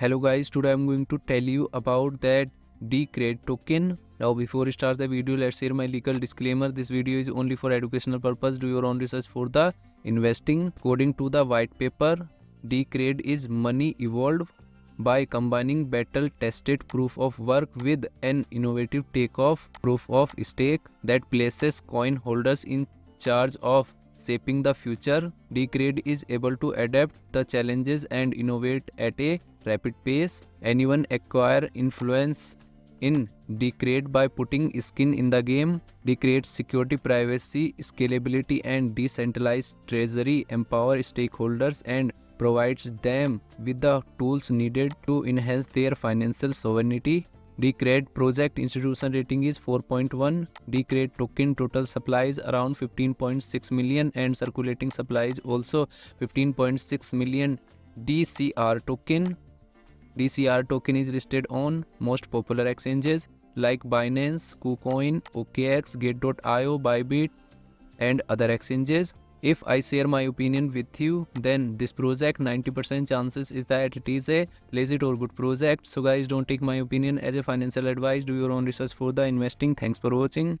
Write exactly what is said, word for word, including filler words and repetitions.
Hello guys, today I'm going to tell you about that Decred token. Now before I start the video, let's share my legal disclaimer. This video is only for educational purpose. Do your own research for the investing. According to the white paper, Decred is money evolved by combining battle-tested proof of work with an innovative takeoff proof of stake that places coin holders in charge of shaping the future. Decred is able to adapt the challenges and innovate at a rapid pace. Anyone acquire influence in Decred by putting skin in the game. Decred's security, privacy, scalability and decentralized treasury empower stakeholders and provides them with the tools needed to enhance their financial sovereignty. Decred project institution rating is four point one. Decred token total supply is around fifteen point six million and circulating supply is also fifteen point six million D C R token. D C R token is listed on most popular exchanges like Binance, KuCoin, O K X, Gate dot i o, Bybit and other exchanges. If I share my opinion with you, then this project ninety percent chances is that it is a legit or good project. So guys, don't take my opinion as a financial advice. Do your own research for the investing. Thanks for watching.